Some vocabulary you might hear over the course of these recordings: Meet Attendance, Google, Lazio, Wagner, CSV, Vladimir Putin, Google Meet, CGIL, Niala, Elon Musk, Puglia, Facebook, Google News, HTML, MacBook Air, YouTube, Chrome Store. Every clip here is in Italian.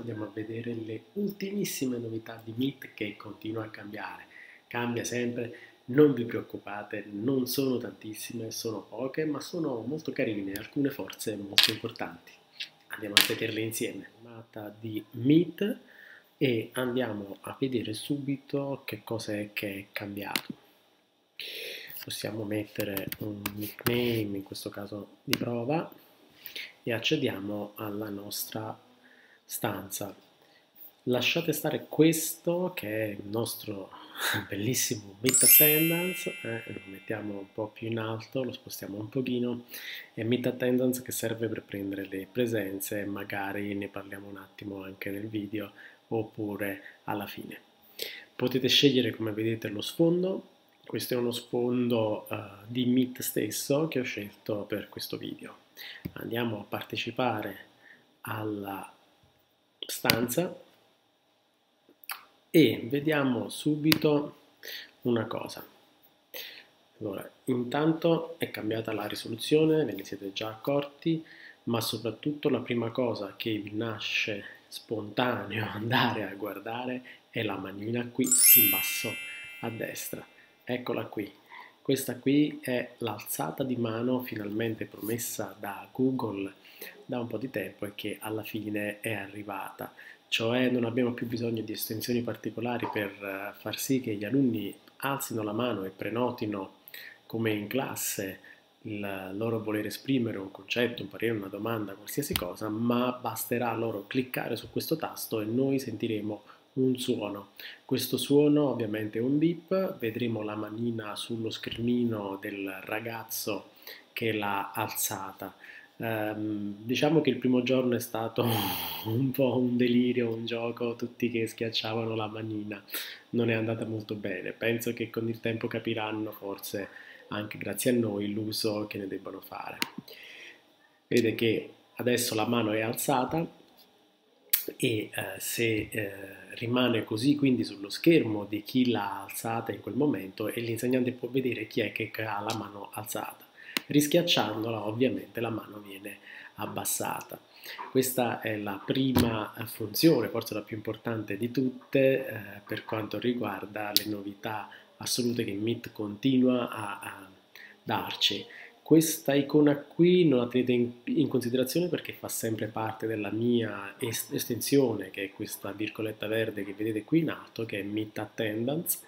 andiamo a vedere le ultimissime novità di Meet, che continua a cambiare, cambia sempre, non vi preoccupate, non sono tantissime, sono poche, ma sono molto carine, alcune forze molto importanti. Andiamo a vederle insieme. Nata di Meet, e andiamo a vedere subito che cosa è che è cambiato. Possiamo mettere un nickname, in questo caso di prova, e accediamo alla nostra stanza. Lasciate stare questo che è il nostro bellissimo Meet Attendance, lo mettiamo un po' più in alto, lo spostiamo un pochino, e Meet Attendance che serve per prendere le presenze, magari ne parliamo un attimo anche nel video oppure alla fine. Potete scegliere, come vedete, lo sfondo. Questo è uno sfondo di Meet stesso che ho scelto per questo video. Andiamo a partecipare alla stanza e vediamo subito una cosa. Allora, intanto è cambiata la risoluzione, ve ne siete già accorti, ma soprattutto la prima cosa che vi nasce spontaneo andare a guardare è la manina qui in basso a destra. Eccola qui, questa qui è l'alzata di mano finalmente promessa da Google da un po' di tempo e che alla fine è arrivata, cioè non abbiamo più bisogno di estensioni particolari per far sì che gli alunni alzino la mano e prenotino come in classe il loro voler esprimere un concetto, un parere, una domanda, qualsiasi cosa, ma basterà loro cliccare su questo tasto e noi sentiremo un suono. Questo suono ovviamente è un beep, vedremo la manina sullo schermino del ragazzo che l'ha alzata. Diciamo che il primo giorno è stato un po' un delirio, un gioco, tutti che schiacciavano la manina, non è andata molto bene. Penso che con il tempo capiranno, forse anche grazie a noi, l'uso che ne debbano fare. Vede che adesso la mano è alzata e se rimane così, quindi sullo schermo di chi l'ha alzata in quel momento, e l'insegnante può vedere chi è che ha la mano alzata. Rischiacciandola ovviamente la mano viene abbassata. Questa è la prima funzione, forse la più importante di tutte per quanto riguarda le novità assolute che Meet continua a darci. Questa icona qui non la tenete in considerazione perché fa sempre parte della mia estensione, che è questa virgoletta verde che vedete qui in alto, che è Meet Attendance.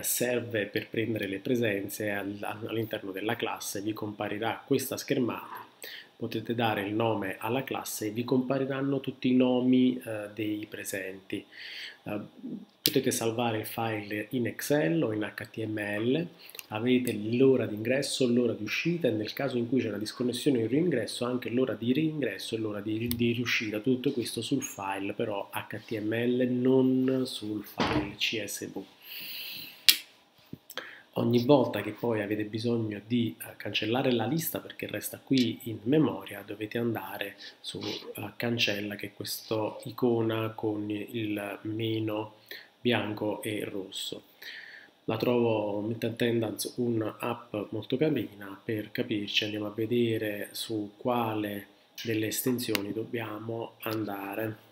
Serve per prendere le presenze all'interno della classe. Vi comparirà questa schermata, potete dare il nome alla classe e vi compariranno tutti i nomi dei presenti. Potete salvare il file in Excel o in HTML, avete l'ora di ingresso, l'ora di uscita e nel caso in cui c'è una disconnessione o reingresso anche l'ora di reingresso e l'ora di riuscita, tutto questo sul file però HTML, non sul file CSV. Ogni volta che poi avete bisogno di cancellare la lista perché resta qui in memoria, dovete andare su cancella, che è questa icona con il meno bianco e rosso. La trovo, Meet Attendance, un'app molto carina. Per capirci andiamo a vedere su quale delle estensioni dobbiamo andare.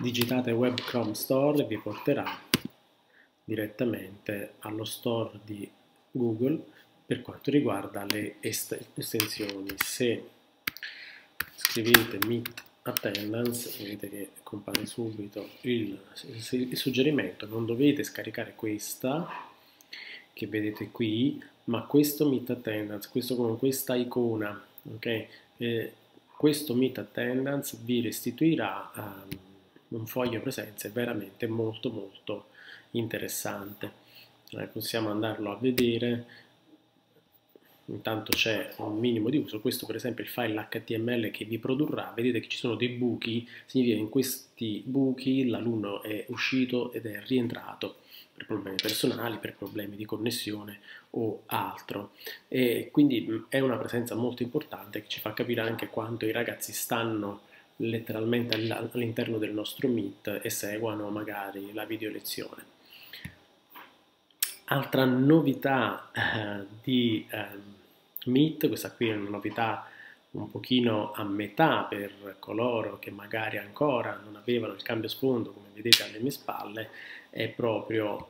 Digitate Web Chrome Store e vi porterà direttamente allo store di Google per quanto riguarda le estensioni. Se scrivete Meet Attendance vedete che compare subito il suggerimento. Non dovete scaricare questa che vedete qui, ma questo Meet Attendance, questo con questa icona, ok? Questo Meet Attendance vi restituirà un foglio presenze veramente molto molto interessante. Possiamo andarlo a vedere, intanto c'è un minimo di uso. Questo per esempio è il file HTML che vi produrrà, vedete che ci sono dei buchi, significa che in questi buchi l'alunno è uscito ed è rientrato per problemi personali, per problemi di connessione o altro, e quindi è una presenza molto importante che ci fa capire anche quanto i ragazzi stanno letteralmente all'interno del nostro Meet e seguano magari la video lezione. Altra novità di Meet, questa qui è una novità un pochino a metà per coloro che magari ancora non avevano il cambio sfondo, come vedete alle mie spalle, è proprio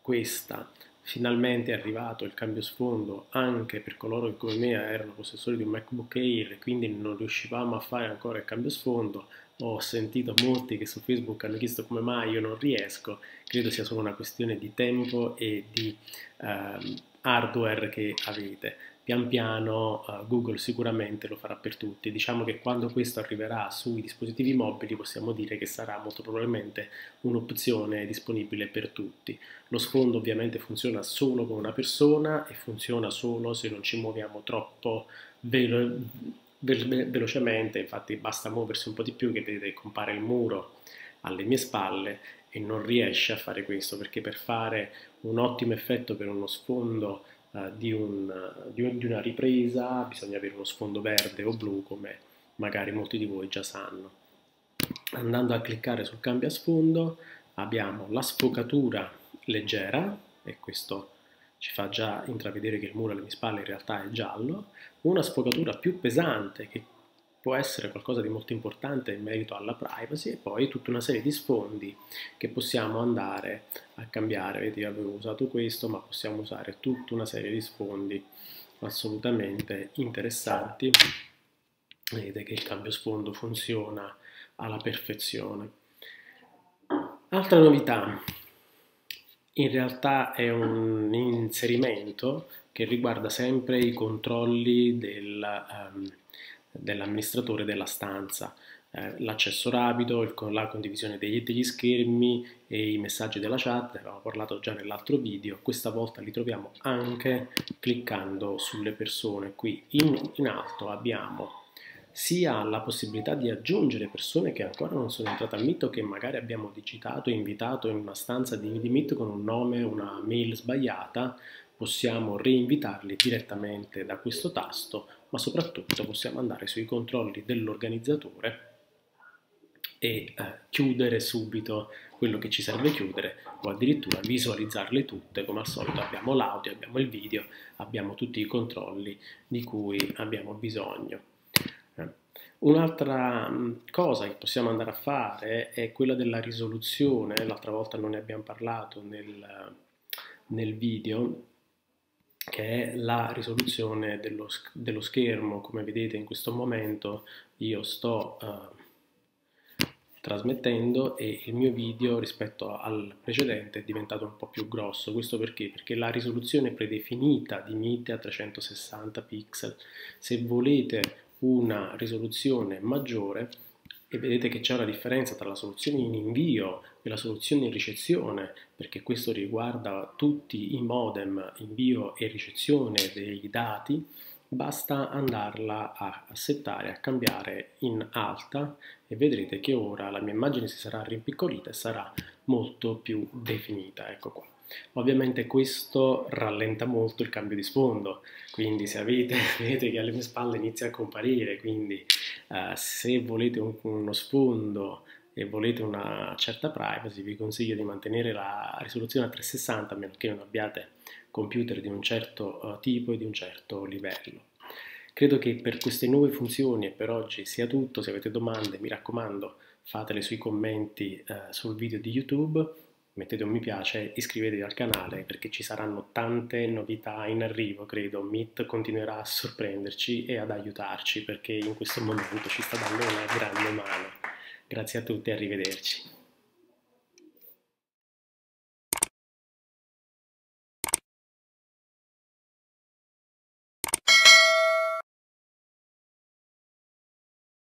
questa. Finalmente è arrivato il cambio sfondo anche per coloro che come me erano possessori di un MacBook Air e quindi non riuscivamo a fare ancora il cambio sfondo. Ho sentito molti che su Facebook hanno chiesto come mai io non riesco, credo sia solo una questione di tempo e di hardware che avete. Pian piano Google sicuramente lo farà per tutti. Diciamo che quando questo arriverà sui dispositivi mobili possiamo dire che sarà molto probabilmente un'opzione disponibile per tutti. Lo sfondo ovviamente funziona solo con una persona e funziona solo se non ci muoviamo troppo velocemente, infatti basta muoversi un po' di più che vedete che compare il muro alle mie spalle e non riesce a fare questo, perché per fare un ottimo effetto per uno sfondo di una ripresa bisogna avere uno sfondo verde o blu, come magari molti di voi già sanno. Andando a cliccare sul cambia sfondo abbiamo la sfocatura leggera e questo ci fa già intravedere che il muro alle mie spalle in realtà è giallo, una sfocatura più pesante che può essere qualcosa di molto importante in merito alla privacy e poi tutta una serie di sfondi che possiamo andare a cambiare. Vedete, io avevo usato questo, ma possiamo usare tutta una serie di sfondi assolutamente interessanti. Vedete che il cambio sfondo funziona alla perfezione. Altra novità. In realtà è un inserimento che riguarda sempre i controlli dell'amministratore della stanza, l'accesso rapido, la condivisione degli schermi e i messaggi della chat, ne avevamo parlato già nell'altro video, questa volta li troviamo anche cliccando sulle persone. Qui in alto abbiamo sia la possibilità di aggiungere persone che ancora non sono entrate a Meet o che magari abbiamo digitato e invitato in una stanza di Meet con un nome, una mail sbagliata, possiamo reinvitarli direttamente da questo tasto, ma soprattutto possiamo andare sui controlli dell'organizzatore e chiudere subito quello che ci serve chiudere o addirittura visualizzarle tutte. Come al solito abbiamo l'audio, abbiamo il video, abbiamo tutti i controlli di cui abbiamo bisogno. Un'altra cosa che possiamo andare a fare è quella della risoluzione. L'altra volta non ne abbiamo parlato nel video, che è la risoluzione dello schermo. Come vedete in questo momento io sto trasmettendo e il mio video rispetto al precedente è diventato un po' più grosso. Questo perché? Perché la risoluzione predefinita di Meet è a 360 pixel. Se volete una risoluzione maggiore, e vedete che c'è una differenza tra la soluzione in invio e la soluzione in ricezione, perché questo riguarda tutti i modem, invio e ricezione dei dati, basta andarla a settare, a cambiare in alta e vedrete che ora la mia immagine si sarà rimpiccolita e sarà molto più definita, ecco qua. Ovviamente questo rallenta molto il cambio di sfondo, quindi se avete, vedete che alle mie spalle inizia a comparire, quindi se volete uno sfondo e volete una certa privacy vi consiglio di mantenere la risoluzione a 360, a meno che non abbiate computer di un certo tipo e di un certo livello. Credo che per queste nuove funzioni e per oggi sia tutto. Se avete domande mi raccomando fatele sui commenti sul video di YouTube. Mettete un mi piace, iscrivetevi al canale perché ci saranno tante novità in arrivo, credo. Meet continuerà a sorprenderci e ad aiutarci perché in questo momento ci sta dando una grande mano. Grazie a tutti e arrivederci.